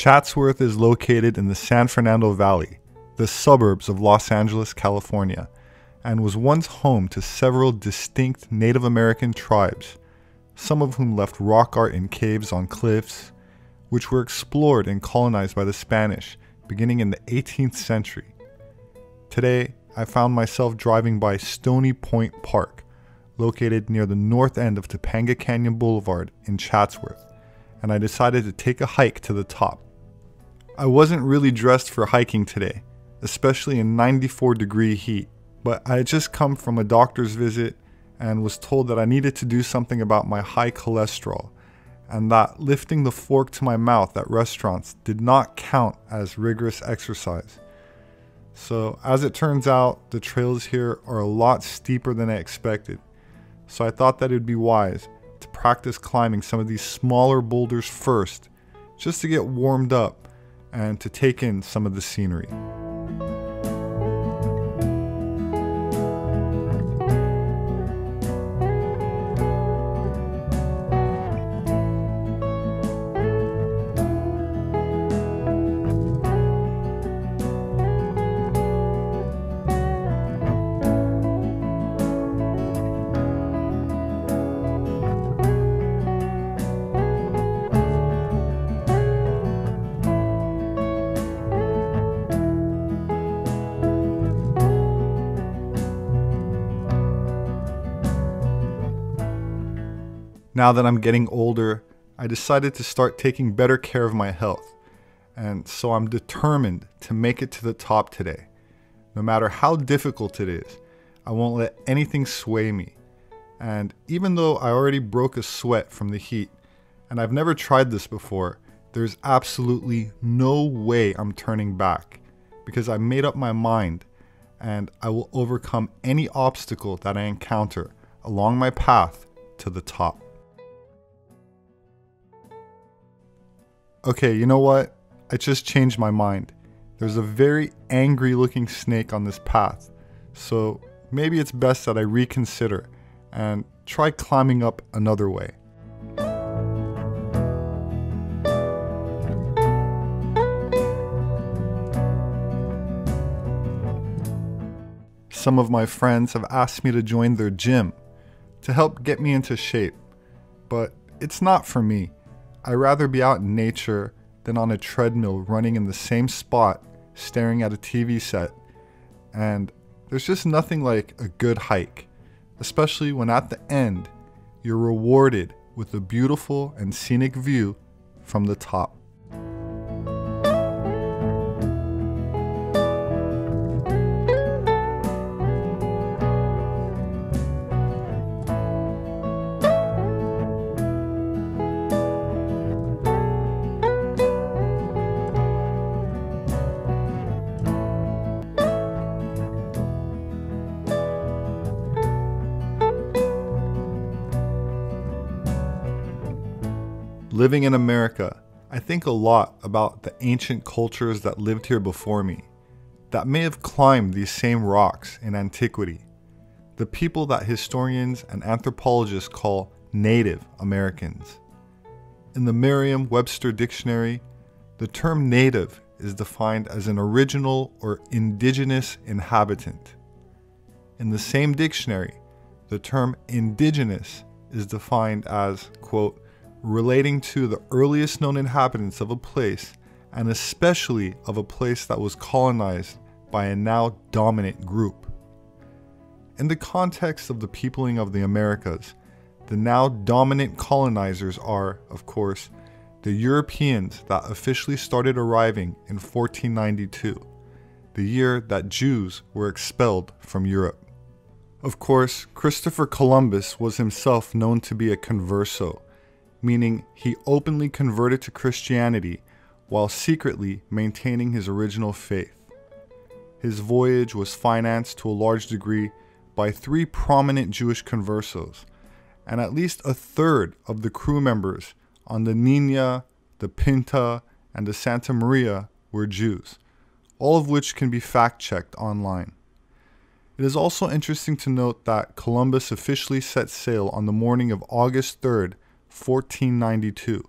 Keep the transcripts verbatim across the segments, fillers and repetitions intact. Chatsworth is located in the San Fernando Valley, the suburbs of Los Angeles, California, and was once home to several distinct Native American tribes, some of whom left rock art in caves on cliffs, which were explored and colonized by the Spanish beginning in the eighteenth century. Today, I found myself driving by Stony Point Park, located near the north end of Topanga Canyon Boulevard in Chatsworth, and I decided to take a hike to the top. I wasn't really dressed for hiking today, especially in ninety-four degree heat, but I had just come from a doctor's visit and was told that I needed to do something about my high cholesterol, and that lifting the fork to my mouth at restaurants did not count as rigorous exercise. So as it turns out, the trails here are a lot steeper than I expected, so I thought that it would be wise to practice climbing some of these smaller boulders first, just to get warmed up and to take in some of the scenery. Now that I'm getting older, I decided to start taking better care of my health, and so I'm determined to make it to the top today. No matter how difficult it is, I won't let anything sway me. And even though I already broke a sweat from the heat, and I've never tried this before, there's absolutely no way I'm turning back, because I made up my mind, and I will overcome any obstacle that I encounter along my path to the top. Okay, you know what? I just changed my mind. There's a very angry looking snake on this path, so maybe it's best that I reconsider and try climbing up another way. Some of my friends have asked me to join their gym to help get me into shape, but it's not for me. I'd rather be out in nature than on a treadmill running in the same spot staring at a T V set, and there's just nothing like a good hike, especially when at the end you're rewarded with a beautiful and scenic view from the top. Living in America, I think a lot about the ancient cultures that lived here before me, that may have climbed these same rocks in antiquity, the people that historians and anthropologists call Native Americans. In the Merriam-Webster dictionary, the term native is defined as an original or indigenous inhabitant. In the same dictionary, the term indigenous is defined as, quote, relating to the earliest known inhabitants of a place, and especially of a place that was colonized by a now dominant group. In the context of the peopling of the Americas, the now dominant colonizers are, of course, the Europeans that officially started arriving in fourteen ninety-two, the year that Jews were expelled from Europe. Of course, Christopher Columbus was himself known to be a converso, meaning he openly converted to Christianity while secretly maintaining his original faith. His voyage was financed to a large degree by three prominent Jewish conversos, and at least a third of the crew members on the Nina, the Pinta, and the Santa Maria were Jews, all of which can be fact-checked online. It is also interesting to note that Columbus officially set sail on the morning of August third, fourteen ninety-two,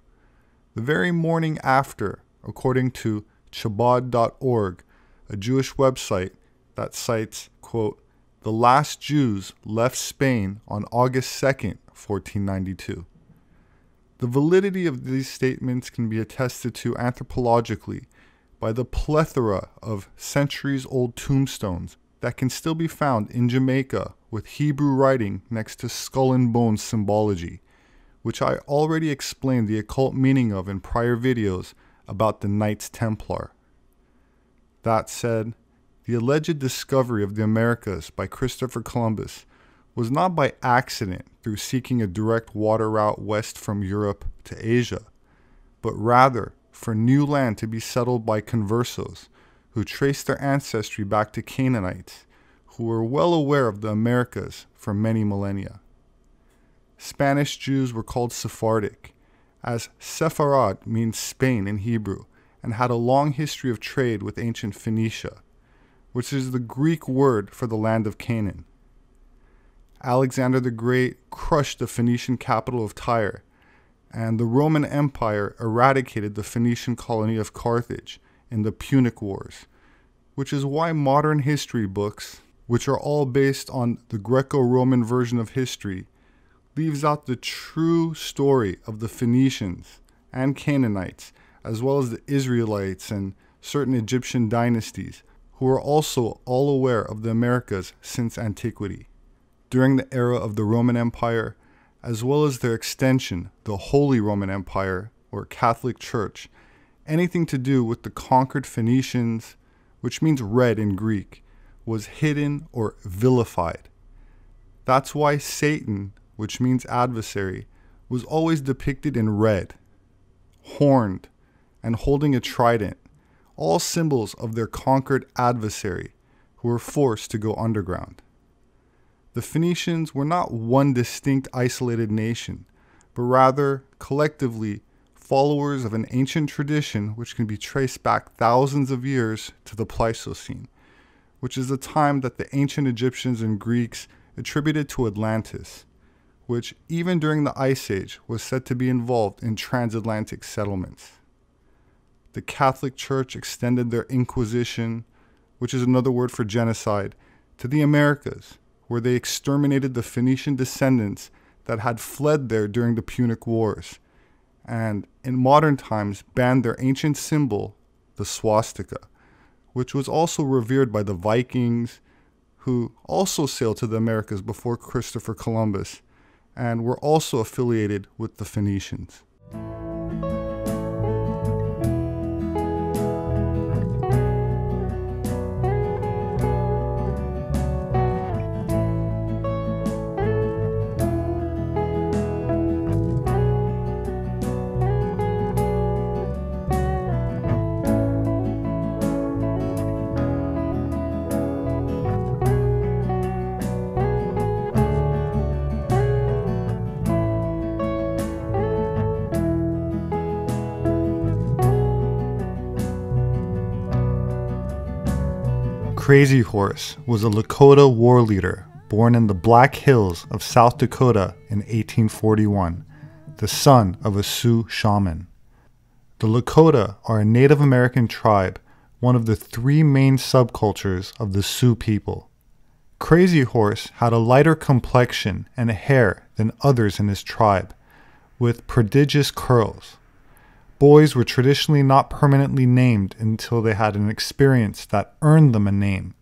the very morning after according to Chabad dot org, a Jewish website that cites, quote, the last Jews left Spain on August second, fourteen ninety-two. The validity of these statements can be attested to anthropologically by the plethora of centuries-old tombstones that can still be found in Jamaica with Hebrew writing next to skull and bone symbology, which I already explained the occult meaning of in prior videos about the Knights Templar. That said, the alleged discovery of the Americas by Christopher Columbus was not by accident through seeking a direct water route west from Europe to Asia, but rather for new land to be settled by conversos who traced their ancestry back to Canaanites, who were well aware of the Americas for many millennia. Spanish Jews were called Sephardic, as Sepharad means Spain in Hebrew, and had a long history of trade with ancient Phoenicia, which is the Greek word for the land of Canaan. Alexander the Great crushed the Phoenician capital of Tyre, and the Roman Empire eradicated the Phoenician colony of Carthage in the Punic Wars, which is why modern history books, which are all based on the Greco-Roman version of history, leaves out the true story of the Phoenicians and Canaanites, as well as the Israelites and certain Egyptian dynasties, who are also all aware of the Americas since antiquity. During the era of the Roman Empire, as well as their extension, the Holy Roman Empire, or Catholic Church, anything to do with the conquered Phoenicians, which means red in Greek, was hidden or vilified. That's why Satan, which means adversary, was always depicted in red, horned, and holding a trident, all symbols of their conquered adversary, who were forced to go underground. The Phoenicians were not one distinct isolated nation, but rather, collectively, followers of an ancient tradition which can be traced back thousands of years to the Pleistocene, which is the time that the ancient Egyptians and Greeks attributed to Atlantis, which even during the Ice Age was said to be involved in transatlantic settlements. The Catholic Church extended their Inquisition, which is another word for genocide, to the Americas, where they exterminated the Phoenician descendants that had fled there during the Punic Wars, and in modern times banned their ancient symbol, the swastika, which was also revered by the Vikings, who also sailed to the Americas before Christopher Columbus, and were also affiliated with the Phoenicians. Crazy Horse was a Lakota war leader born in the Black Hills of South Dakota in eighteen forty-one, the son of a Sioux shaman. The Lakota are a Native American tribe, one of the three main subcultures of the Sioux people. Crazy Horse had a lighter complexion and hair than others in his tribe, with prodigious curls. Boys were traditionally not permanently named until they had an experience that earned them a name,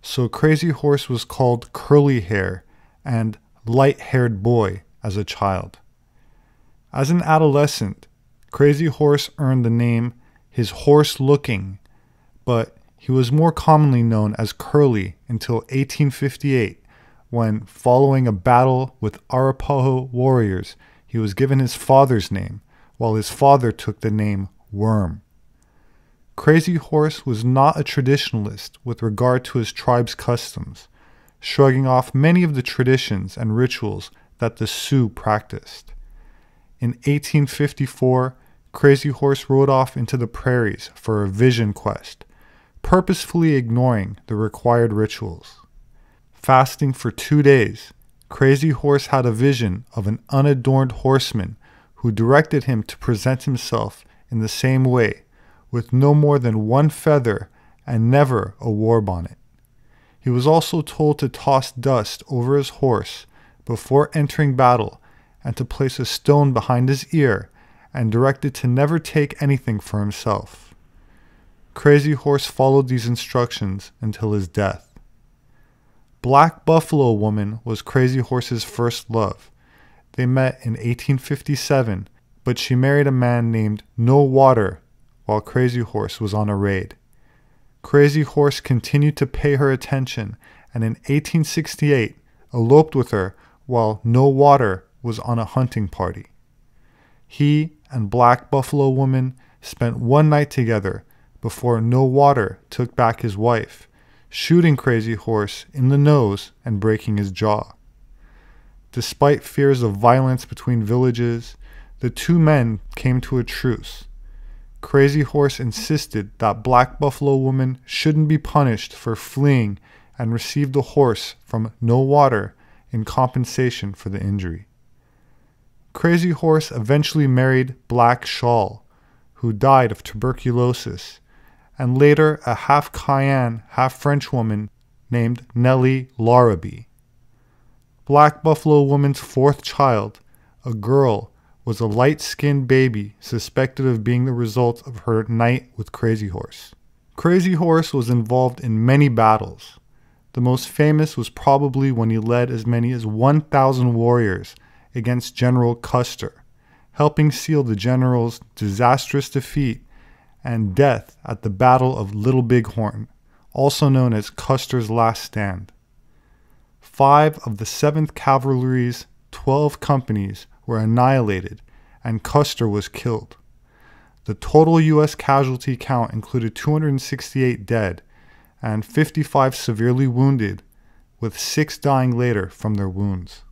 so Crazy Horse was called Curly Hair and Light-Haired Boy as a child. As an adolescent, Crazy Horse earned the name His Horse Looking, but he was more commonly known as Curly until eighteen fifty-eight, when, following a battle with Arapaho warriors, he was given his father's name, while his father took the name Worm. Crazy Horse was not a traditionalist with regard to his tribe's customs, shrugging off many of the traditions and rituals that the Sioux practiced. In eighteen fifty-four, Crazy Horse rode off into the prairies for a vision quest, purposefully ignoring the required rituals. Fasting for two days, Crazy Horse had a vision of an unadorned horseman who directed him to present himself in the same way, with no more than one feather and never a war bonnet. He was also told to toss dust over his horse before entering battle and to place a stone behind his ear, and directed to never take anything for himself. Crazy Horse followed these instructions until his death. Black Buffalo Woman was Crazy Horse's first love. They met in eighteen fifty-seven, but she married a man named No Water while Crazy Horse was on a raid. Crazy Horse continued to pay her attention, and in eighteen sixty-eight eloped with her while No Water was on a hunting party. He and Black Buffalo Woman spent one night together before No Water took back his wife, shooting Crazy Horse in the nose and breaking his jaw. Despite fears of violence between villages, the two men came to a truce. Crazy Horse insisted that Black Buffalo Woman shouldn't be punished for fleeing and received a horse from No Water in compensation for the injury. Crazy Horse eventually married Black Shawl, who died of tuberculosis, and later a half-Cayenne, half-French woman named Nellie Larrabee. Black Buffalo Woman's fourth child, a girl, was a light-skinned baby suspected of being the result of her night with Crazy Horse. Crazy Horse was involved in many battles. The most famous was probably when he led as many as one thousand warriors against General Custer, helping seal the general's disastrous defeat and death at the Battle of Little Bighorn, also known as Custer's Last Stand. Five of the seventh Cavalry's twelve companies were annihilated, and Custer was killed. The total U S casualty count included two hundred sixty-eight dead and fifty-five severely wounded, with six dying later from their wounds.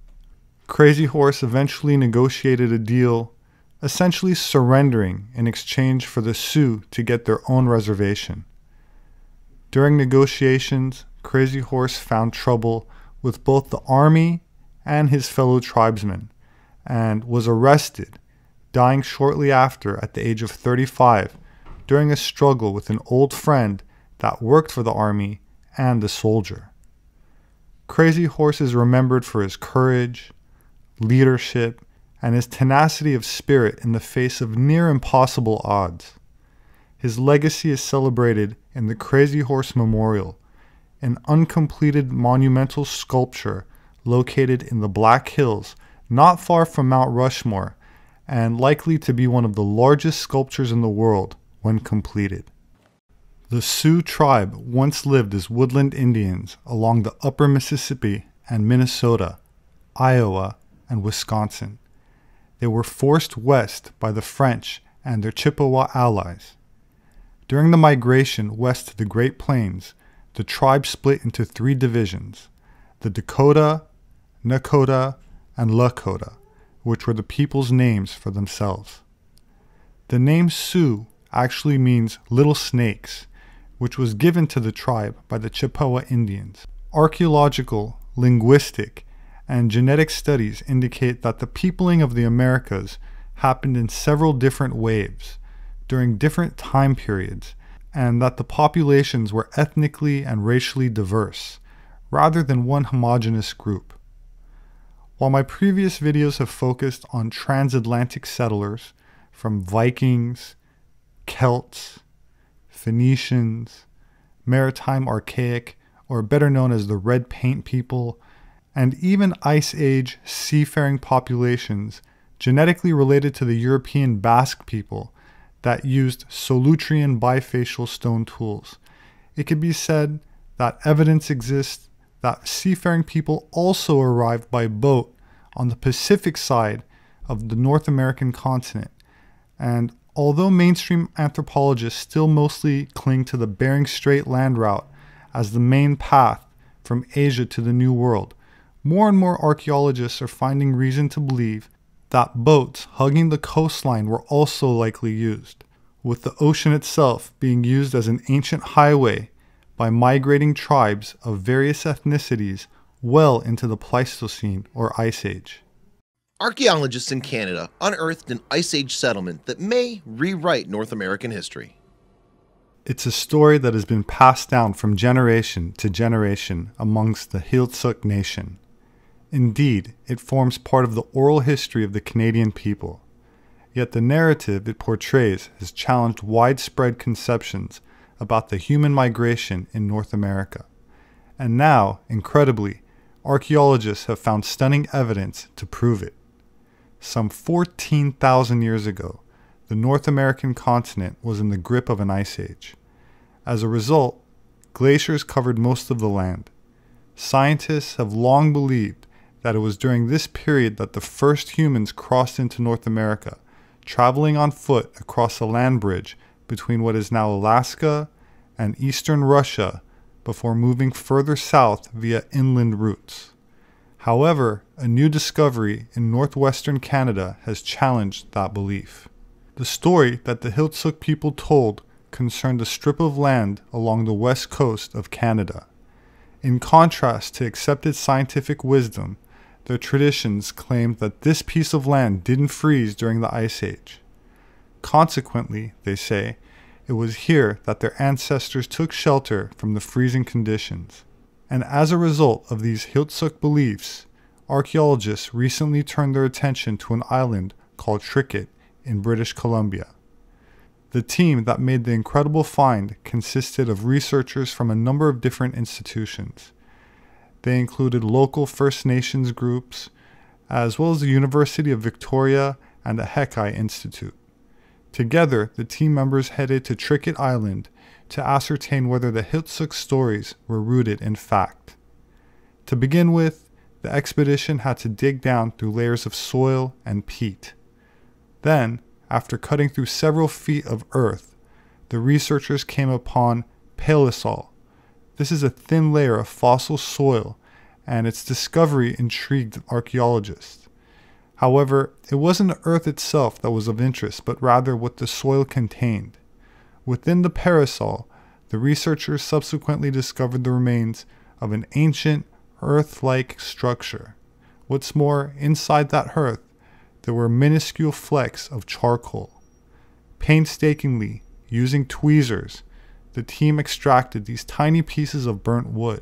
Crazy Horse eventually negotiated a deal, essentially surrendering in exchange for the Sioux to get their own reservation. During negotiations, Crazy Horse found trouble with both the army and his fellow tribesmen, and was arrested, dying shortly after at the age of thirty-five during a struggle with an old friend that worked for the army and a soldier. Crazy Horse is remembered for his courage, leadership, and his tenacity of spirit in the face of near impossible odds. His legacy is celebrated in the Crazy Horse Memorial, an uncompleted monumental sculpture located in the Black Hills, not far from Mount Rushmore, and likely to be one of the largest sculptures in the world when completed. The Sioux tribe once lived as woodland Indians along the upper Mississippi and Minnesota, Iowa, and Wisconsin. They were forced west by the French and their Chippewa allies. During the migration west to the Great Plains, the tribe split into three divisions: the Dakota, Nakota, and Lakota, which were the people's names for themselves. The name Sioux actually means little snakes, which was given to the tribe by the Chippewa Indians. Archaeological, linguistic, and genetic studies indicate that the peopling of the Americas happened in several different waves, during different time periods, and that the populations were ethnically and racially diverse, rather than one homogeneous group. While my previous videos have focused on transatlantic settlers from Vikings, Celts, Phoenicians, Maritime Archaic, or better known as the Red Paint people, and even Ice Age seafaring populations genetically related to the European Basque people that used Solutrean bifacial stone tools, it can be said that evidence exists that seafaring people also arrived by boat on the Pacific side of the North American continent, and although mainstream anthropologists still mostly cling to the Bering Strait land route as the main path from Asia to the New World, more and more archaeologists are finding reason to believe that boats hugging the coastline were also likely used, with the ocean itself being used as an ancient highway by migrating tribes of various ethnicities well into the Pleistocene or Ice Age. Archaeologists in Canada unearthed an Ice Age settlement that may rewrite North American history. It's a story that has been passed down from generation to generation amongst the Heiltsuk Nation. Indeed, it forms part of the oral history of the Canadian people. Yet the narrative it portrays has challenged widespread conceptions about the human migration in North America. And now, incredibly, archaeologists have found stunning evidence to prove it. Some fourteen thousand years ago, the North American continent was in the grip of an ice age. As a result, glaciers covered most of the land. Scientists have long believed that it was during this period that the first humans crossed into North America, traveling on foot across a land bridge between what is now Alaska and eastern Russia before moving further south via inland routes. However, a new discovery in northwestern Canada has challenged that belief. The story that the Heiltsuk people told concerned a strip of land along the west coast of Canada. In contrast to accepted scientific wisdom, their traditions claimed that this piece of land didn't freeze during the Ice Age. Consequently, they say, it was here that their ancestors took shelter from the freezing conditions. And as a result of these Heiltsuk beliefs, archaeologists recently turned their attention to an island called Triquet in British Columbia. The team that made the incredible find consisted of researchers from a number of different institutions. They included local First Nations groups, as well as the University of Victoria and the Hekai Institute. Together, the team members headed to Triquet Island to ascertain whether the Heiltsuk stories were rooted in fact. To begin with, the expedition had to dig down through layers of soil and peat. Then, after cutting through several feet of earth, the researchers came upon palissol. This is a thin layer of fossil soil, and its discovery intrigued archaeologists. However, it wasn't the earth itself that was of interest, but rather what the soil contained. Within the palissol, the researchers subsequently discovered the remains of an ancient, earth-like structure. What's more, inside that earth, there were minuscule flecks of charcoal. Painstakingly, using tweezers, the team extracted these tiny pieces of burnt wood.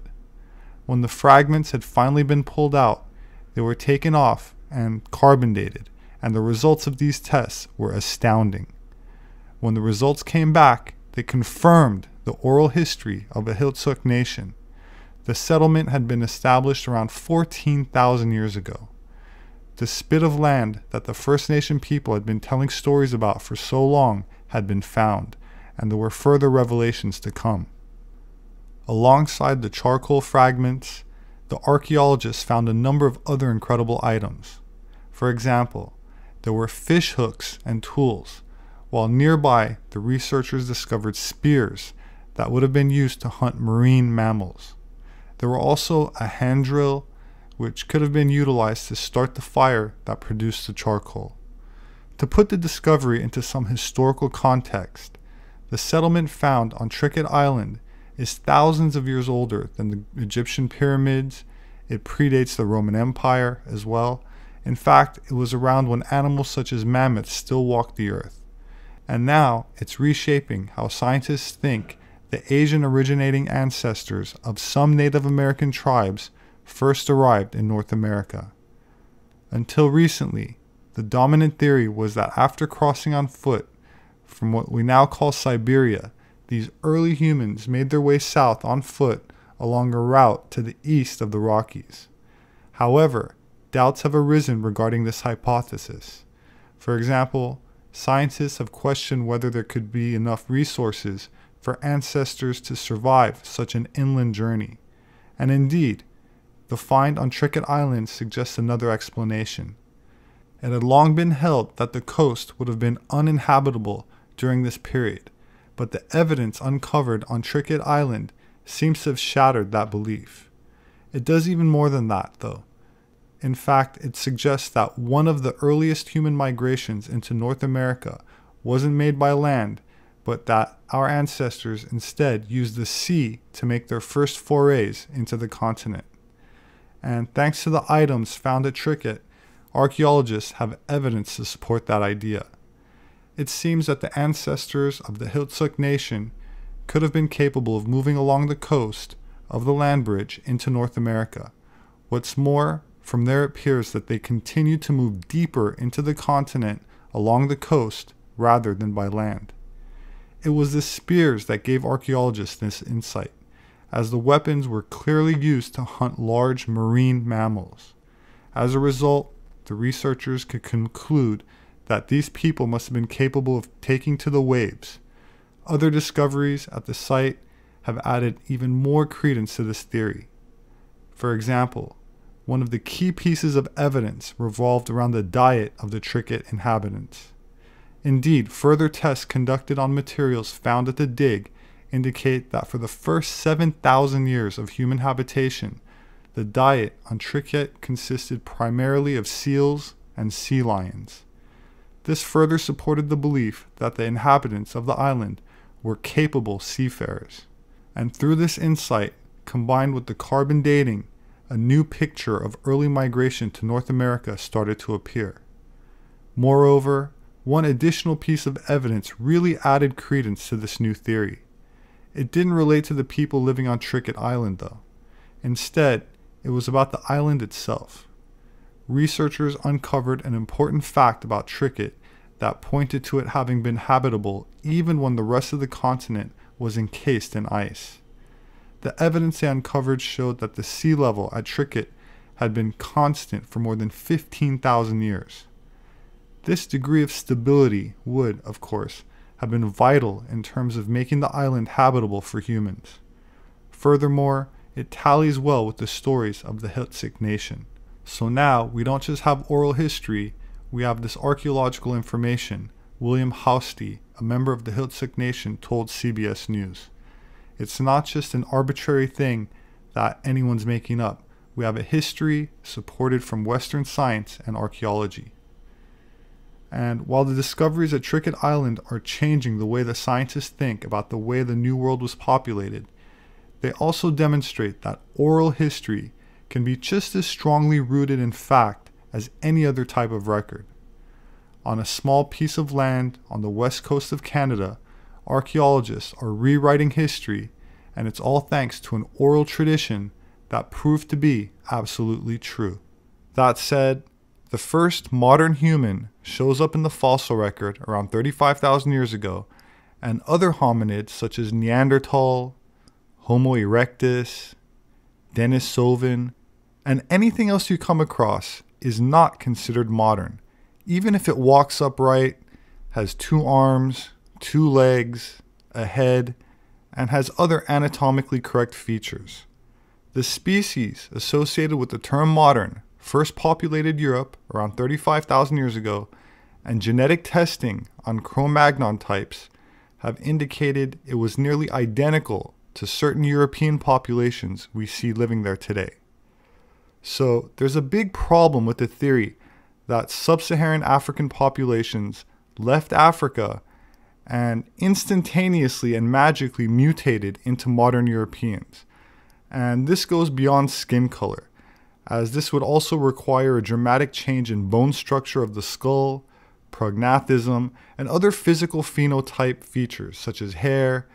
When the fragments had finally been pulled out, they were taken off and carbon dated, and the results of these tests were astounding. When the results came back, they confirmed the oral history of the Heiltsuk Nation. The settlement had been established around fourteen thousand years ago. The spit of land that the First Nation people had been telling stories about for so long had been found, and there were further revelations to come. Alongside the charcoal fragments, the archaeologists found a number of other incredible items. For example, there were fish hooks and tools, while nearby the researchers discovered spears that would have been used to hunt marine mammals. There were also a hand drill, which could have been utilized to start the fire that produced the charcoal. To put the discovery into some historical context, the settlement found on Triquet Island is thousands of years older than the Egyptian pyramids. It predates the Roman Empire as well. In fact, it was around when animals such as mammoths still walked the earth. And now it's reshaping how scientists think the Asian-originating ancestors of some Native American tribes first arrived in North America. Until recently, the dominant theory was that after crossing on foot from what we now call Siberia, these early humans made their way south on foot along a route to the east of the Rockies. However, doubts have arisen regarding this hypothesis. For example, scientists have questioned whether there could be enough resources for ancestors to survive such an inland journey. And indeed, the find on Triquet Island suggests another explanation. It had long been held that the coast would have been uninhabitable during this period, but the evidence uncovered on Triquet Island seems to have shattered that belief. It does even more than that, though. In fact, it suggests that one of the earliest human migrations into North America wasn't made by land, but that our ancestors instead used the sea to make their first forays into the continent. And thanks to the items found at Triquet, archaeologists have evidence to support that idea. It seems that the ancestors of the Heiltsuk Nation could have been capable of moving along the coast of the land bridge into North America. What's more, from there it appears that they continued to move deeper into the continent along the coast rather than by land. It was the spears that gave archaeologists this insight, as the weapons were clearly used to hunt large marine mammals. As a result, the researchers could conclude that these people must have been capable of taking to the waves. Other discoveries at the site have added even more credence to this theory. For example, one of the key pieces of evidence revolved around the diet of the Triquet inhabitants. Indeed, further tests conducted on materials found at the dig indicate that for the first seven thousand years of human habitation, the diet on Triquet consisted primarily of seals and sea lions. This further supported the belief that the inhabitants of the island were capable seafarers. And through this insight, combined with the carbon dating, a new picture of early migration to North America started to appear. Moreover, one additional piece of evidence really added credence to this new theory. It didn't relate to the people living on Triquet Island, though. Instead, it was about the island itself. Researchers uncovered an important fact about Triquet that pointed to it having been habitable even when the rest of the continent was encased in ice. The evidence they uncovered showed that the sea level at Triquet had been constant for more than fifteen thousand years. This degree of stability would, of course, have been vital in terms of making the island habitable for humans. Furthermore, it tallies well with the stories of the Heiltsuk Nation. So now, we don't just have oral history, we have this archaeological information, William Houstie, a member of the Heiltsuk Nation, told C B S News. It's not just an arbitrary thing that anyone's making up. We have a history supported from Western science and archaeology. And while the discoveries at Triquet Island are changing the way the scientists think about the way the New World was populated, they also demonstrate that oral history can be just as strongly rooted in fact as any other type of record. On a small piece of land on the west coast of Canada, archaeologists are rewriting history, and it's all thanks to an oral tradition that proved to be absolutely true. That said, the first modern human shows up in the fossil record around thirty-five thousand years ago, and other hominids such as Neanderthal, Homo erectus, Denisovan, and anything else you come across is not considered modern, even if it walks upright, has two arms, two legs, a head, and has other anatomically correct features. The species associated with the term modern first populated Europe around thirty-five thousand years ago, and genetic testing on Cro-Magnon types have indicated it was nearly identical to certain European populations we see living there today. So there's a big problem with the theory that sub-Saharan African populations left Africa and instantaneously and magically mutated into modern Europeans. And this goes beyond skin color, as this would also require a dramatic change in bone structure of the skull, prognathism, and other physical phenotype features such as hair,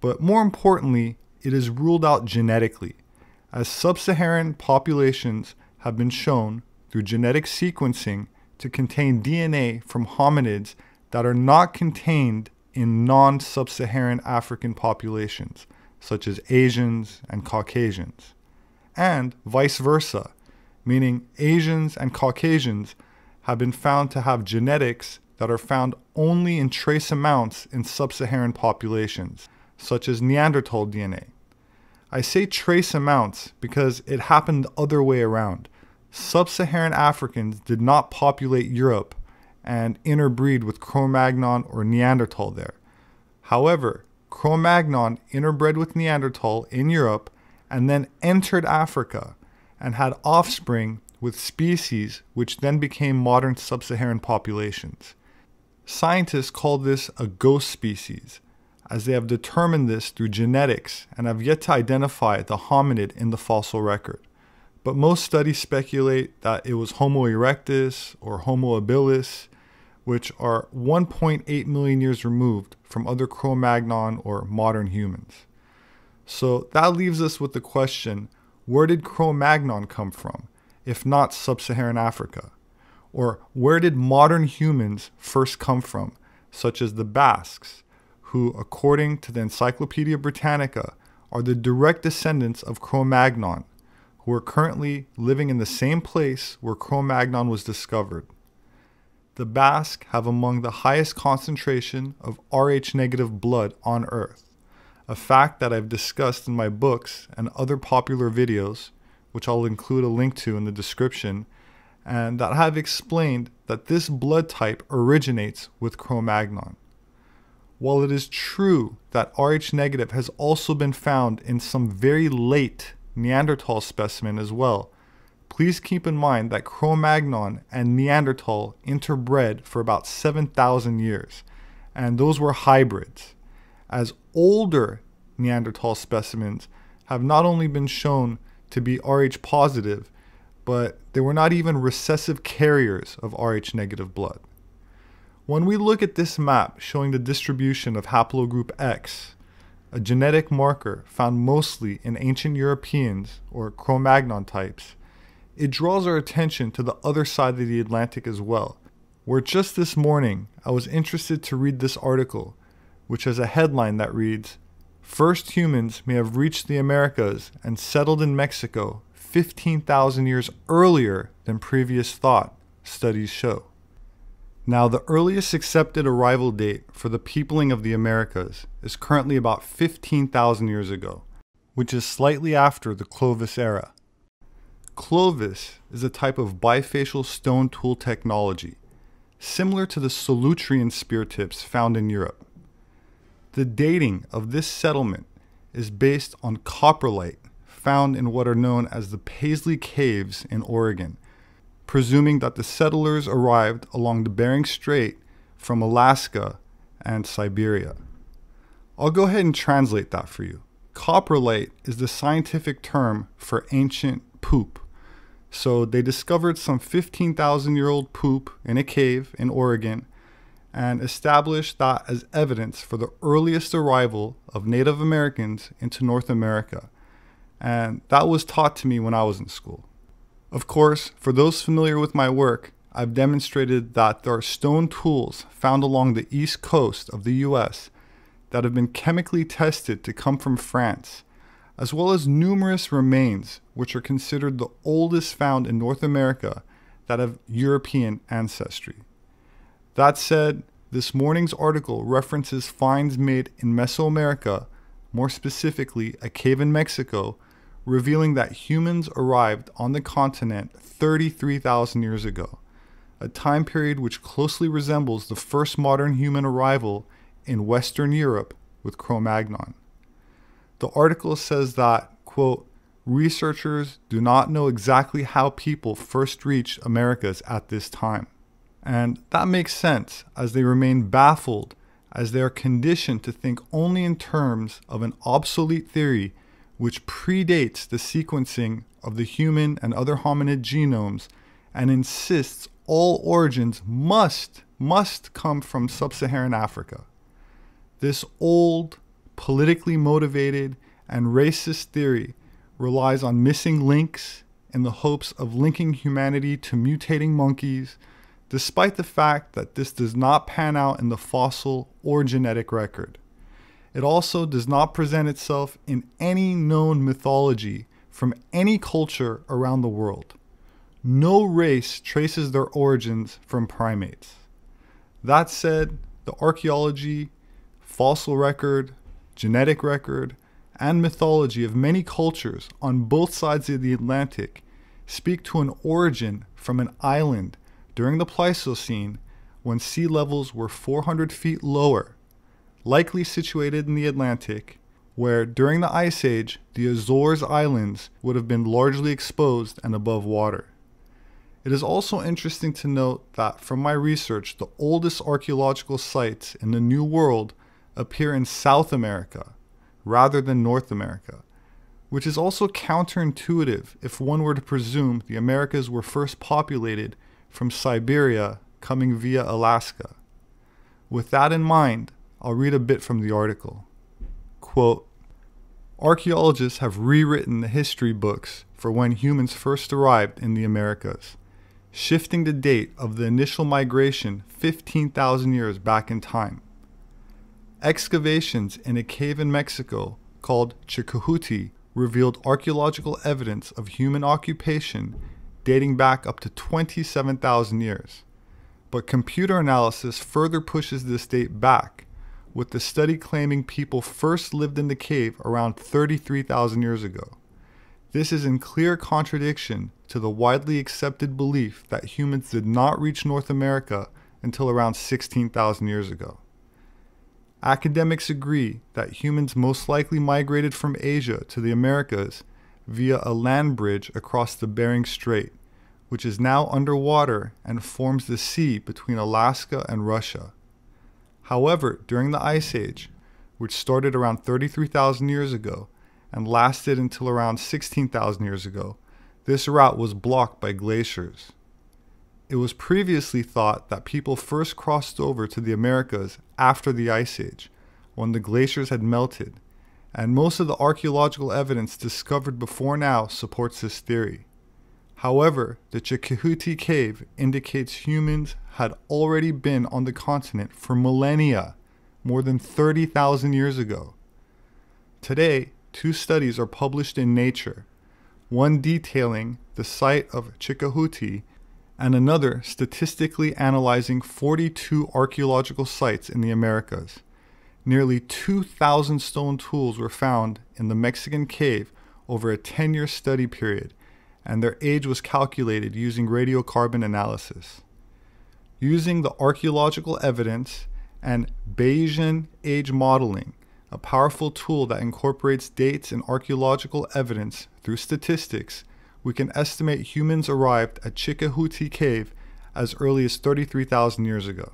but more importantly, it is ruled out genetically, as sub-Saharan populations have been shown through genetic sequencing to contain D N A from hominids that are not contained in non-sub-Saharan African populations, such as Asians and Caucasians. And vice versa, meaning Asians and Caucasians have been found to have genetics that are found only in trace amounts in sub-Saharan populations, such as Neanderthal D N A. I say trace amounts because it happened the other way around. Sub-Saharan Africans did not populate Europe and interbreed with Cro-Magnon or Neanderthal there. However, Cro-Magnon interbred with Neanderthal in Europe and then entered Africa and had offspring with species which then became modern sub-Saharan populations. Scientists call this a ghost species, as they have determined this through genetics and have yet to identify the hominid in the fossil record. But most studies speculate that it was Homo erectus or Homo habilis, which are one point eight million years removed from other Cro-Magnon or modern humans. So that leaves us with the question, where did Cro-Magnon come from, if not sub-Saharan Africa? Or where did modern humans first come from, such as the Basques, who, according to the Encyclopedia Britannica, are the direct descendants of Cro-Magnon, who are currently living in the same place where Cro-Magnon was discovered. The Basque have among the highest concentration of Rh negative blood on Earth, a fact that I've discussed in my books and other popular videos, which I'll include a link to in the description, and that have explained that this blood type originates with Cro-Magnon. While it is true that Rh negative has also been found in some very late Neanderthal specimen as well, please keep in mind that Cro-Magnon and Neanderthal interbred for about seven thousand years, and those were hybrids, as older Neanderthal specimens have not only been shown to be Rh positive, but they were not even recessive carriers of Rh negative blood. When we look at this map showing the distribution of haplogroup X, a genetic marker found mostly in ancient Europeans or Cro-Magnon types, it draws our attention to the other side of the Atlantic as well, where just this morning I was interested to read this article, which has a headline that reads, "First humans may have reached the Americas and settled in Mexico fifteen thousand years earlier than previous thought, studies show." Now, the earliest accepted arrival date for the peopling of the Americas is currently about fifteen thousand years ago, which is slightly after the Clovis era. Clovis is a type of bifacial stone tool technology, similar to the Solutrean spear tips found in Europe. The dating of this settlement is based on coprolite found in what are known as the Paisley Caves in Oregon, presuming that the settlers arrived along the Bering Strait from Alaska and Siberia. I'll go ahead and translate that for you. Coprolite is the scientific term for ancient poop. So they discovered some fifteen thousand year old poop in a cave in Oregon and established that as evidence for the earliest arrival of Native Americans into North America. And that was taught to me when I was in school. Of course, for those familiar with my work, I've demonstrated that there are stone tools found along the east coast of the U S that have been chemically tested to come from France, as well as numerous remains which are considered the oldest found in North America that have European ancestry. That said, this morning's article references finds made in Mesoamerica, more specifically a cave in Mexico, revealing that humans arrived on the continent thirty-three thousand years ago, a time period which closely resembles the first modern human arrival in Western Europe with Cro-Magnon. The article says that, quote, "Researchers do not know exactly how people first reached Americas at this time." And that makes sense, as they remain baffled as they are conditioned to think only in terms of an obsolete theory which predates the sequencing of the human and other hominid genomes and insists all origins must, must come from sub-Saharan Africa. This old, politically motivated, and racist theory relies on missing links in the hopes of linking humanity to mutating monkeys, despite the fact that this does not pan out in the fossil or genetic record. It also does not present itself in any known mythology from any culture around the world. No race traces their origins from primates. That said, the archaeology, fossil record, genetic record, and mythology of many cultures on both sides of the Atlantic speak to an origin from an island during the Pleistocene, when sea levels were four hundred feet lower, likely situated in the Atlantic, where during the Ice Age, the Azores Islands would have been largely exposed and above water. It is also interesting to note that from my research, the oldest archaeological sites in the New World appear in South America rather than North America, which is also counterintuitive if one were to presume the Americas were first populated from Siberia coming via Alaska. With that in mind, I'll read a bit from the article. Quote, "Archaeologists have rewritten the history books for when humans first arrived in the Americas, shifting the date of the initial migration fifteen thousand years back in time. Excavations in a cave in Mexico called Chicohuite revealed archaeological evidence of human occupation dating back up to twenty-seven thousand years, but computer analysis further pushes this date back, with the study claiming people first lived in the cave around thirty-three thousand years ago. This is in clear contradiction to the widely accepted belief that humans did not reach North America until around sixteen thousand years ago. Academics agree that humans most likely migrated from Asia to the Americas via a land bridge across the Bering Strait, which is now underwater and forms the sea between Alaska and Russia. However, during the Ice Age, which started around thirty-three thousand years ago and lasted until around sixteen thousand years ago, this route was blocked by glaciers. It was previously thought that people first crossed over to the Americas after the Ice Age, when the glaciers had melted, and most of the archaeological evidence discovered before now supports this theory. However, the Chicohuite cave indicates humans had already been on the continent for millennia, more than thirty thousand years ago. Today, two studies are published in Nature, one detailing the site of Chicohuite and another statistically analyzing forty-two archaeological sites in the Americas. Nearly two thousand stone tools were found in the Mexican cave over a ten-year study period, and their age was calculated using radiocarbon analysis. Using the archaeological evidence and Bayesian age modeling, a powerful tool that incorporates dates and archaeological evidence through statistics, we can estimate humans arrived at Chicohuite Cave as early as thirty-three thousand years ago.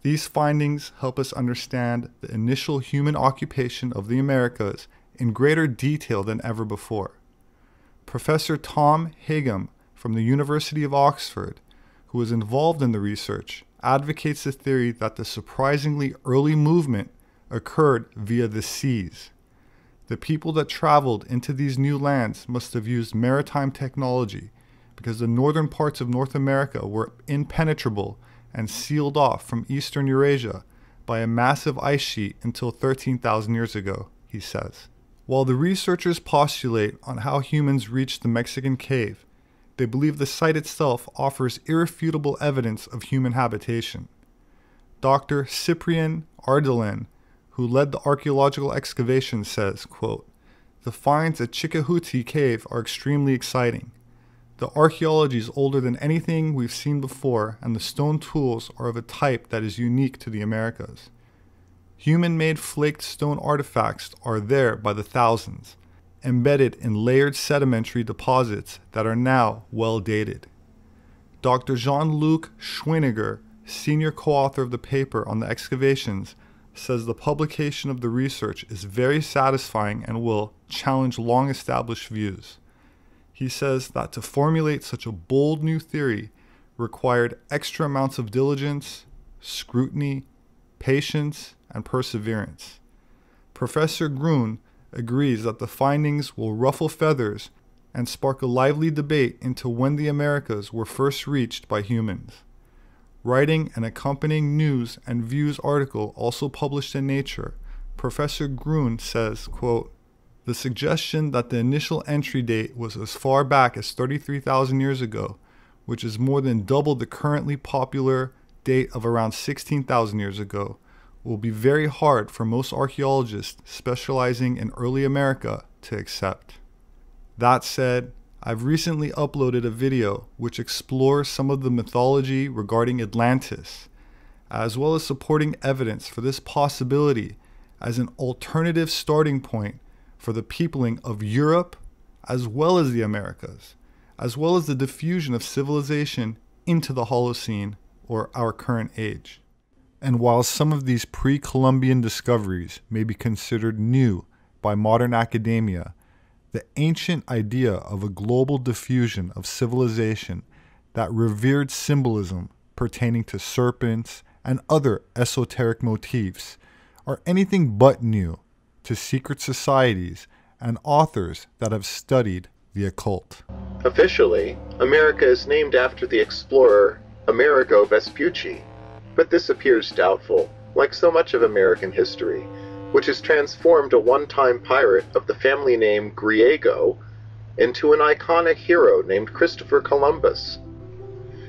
These findings help us understand the initial human occupation of the Americas in greater detail than ever before. Professor Tom Higham from the University of Oxford, who was involved in the research, advocates the theory that the surprisingly early movement occurred via the seas. The people that traveled into these new lands must have used maritime technology, because the northern parts of North America were impenetrable and sealed off from eastern Eurasia by a massive ice sheet until thirteen thousand years ago, he says. While the researchers postulate on how humans reached the Mexican cave, they believe the site itself offers irrefutable evidence of human habitation. Doctor Cyprian Ardelin, who led the archaeological excavation, says, quote, "The finds at Chicohuite Cave are extremely exciting. The archaeology is older than anything we've seen before, and the stone tools are of a type that is unique to the Americas. Human-made flaked stone artifacts are there by the thousands, embedded in layered sedimentary deposits that are now well dated." Doctor Jean-Luc Schwiniger, senior co-author of the paper on the excavations, says the publication of the research is very satisfying and will challenge long-established views. He says that to formulate such a bold new theory required extra amounts of diligence, scrutiny, patience, and perseverance. Professor Grun agrees that the findings will ruffle feathers and spark a lively debate into when the Americas were first reached by humans. Writing an accompanying news and views article also published in Nature, Professor Grun says, quote, "The suggestion that the initial entry date was as far back as thirty-three thousand years ago, which is more than double the currently popular date of around sixteen thousand years ago, will be very hard for most archaeologists specializing in early America to accept." That said, I've recently uploaded a video which explores some of the mythology regarding Atlantis, as well as supporting evidence for this possibility as an alternative starting point for the peopling of Europe as well as the Americas, as well as the diffusion of civilization into the Holocene, or our current age. And while some of these pre-Columbian discoveries may be considered new by modern academia, the ancient idea of a global diffusion of civilization that revered symbolism, pertaining to serpents and other esoteric motifs are anything but new to secret societies and authors that have studied the occult. Officially, America is named after the explorer Amerigo Vespucci, but this appears doubtful, like so much of American history, which has transformed a one-time pirate of the family name Griego into an iconic hero named Christopher Columbus.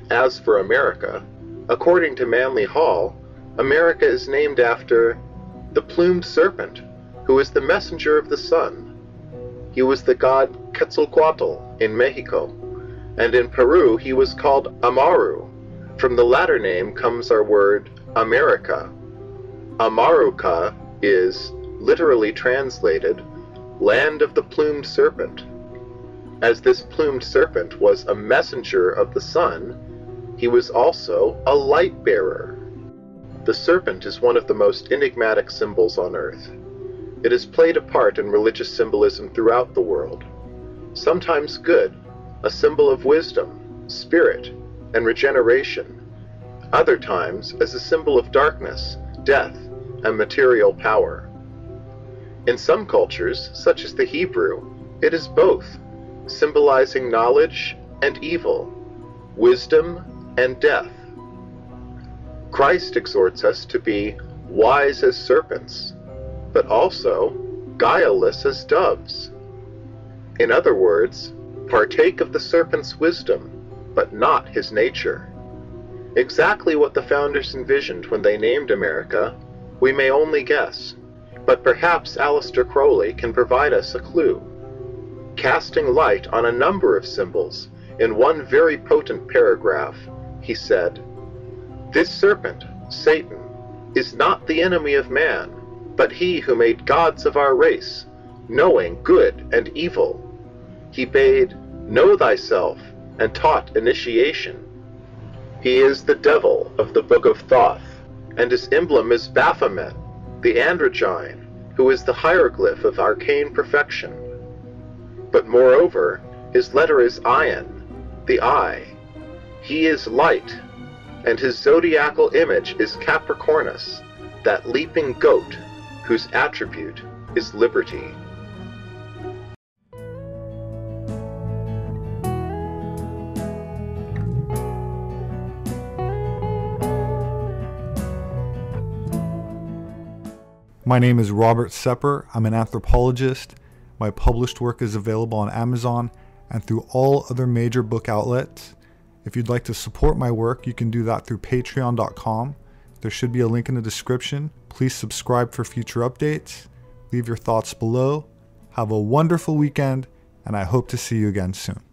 As for America, according to Manley Hall, America is named after the plumed serpent, who is the messenger of the sun. He was the god Quetzalcoatl in Mexico, and in Peru he was called Amaru. From the latter name comes our word America. Amaruca is, literally translated, land of the plumed serpent. As this plumed serpent was a messenger of the sun, he was also a light bearer. The serpent is one of the most enigmatic symbols on earth. It has played a part in religious symbolism throughout the world. Sometimes good, a symbol of wisdom, spirit, and regeneration. Other times as a symbol of darkness, death, and material power. In some cultures, such as the Hebrew, it is both, symbolizing knowledge and evil, wisdom and death. Christ exhorts us to be wise as serpents, but also guileless as doves. In other words, partake of the serpent's wisdom, but not his nature. Exactly what the founders envisioned when they named America, we may only guess, but perhaps Aleister Crowley can provide us a clue, casting light on a number of symbols. In one very potent paragraph, he said, "This serpent, Satan, is not the enemy of man, but he who made gods of our race, knowing good and evil. He bade, know thyself, and taught initiation. He is the devil of the Book of Thoth, and his emblem is Baphomet, the androgyne, who is the hieroglyph of arcane perfection. But moreover, his letter is Ion, the eye. He is light, and his zodiacal image is Capricornus, that leaping goat, whose attribute is liberty." My name is Robert Sepper. I'm an anthropologist. My published work is available on Amazon and through all other major book outlets. If you'd like to support my work, you can do that through patreon dot com. There should be a link in the description. Please subscribe for future updates. Leave your thoughts below. Have a wonderful weekend, and I hope to see you again soon.